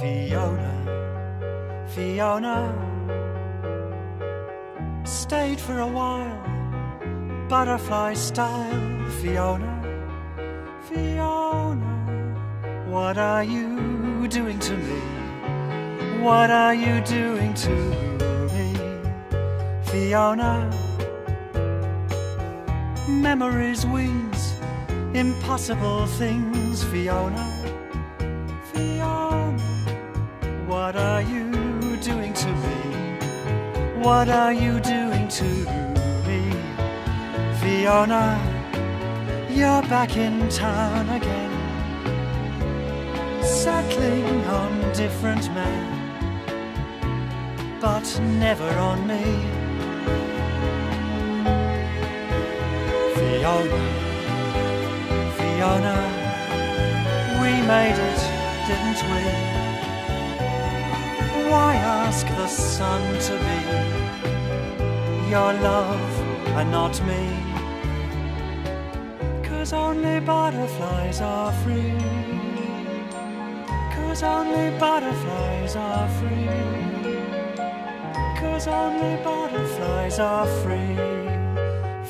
Fiona, Fiona stayed for a while, butterfly style. Fiona, Fiona, what are you doing to me? What are you doing to me? Fiona, memories, wings, impossible things. Fiona, what are you doing to me? What are you doing to me? Fiona, you're back in town again, settling on different men, but never on me. Fiona, Fiona, we made it, didn't we? Why ask the sun to be your love and not me? 'Cause only butterflies are free. 'Cause only butterflies are free. 'Cause only butterflies are free.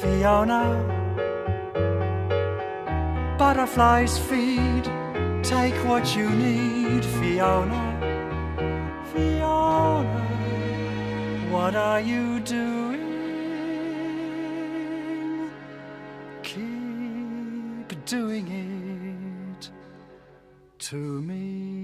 Fiona, butterflies feed, take what you need. Fiona, Fiona, what are you doing? Keep doing it to me.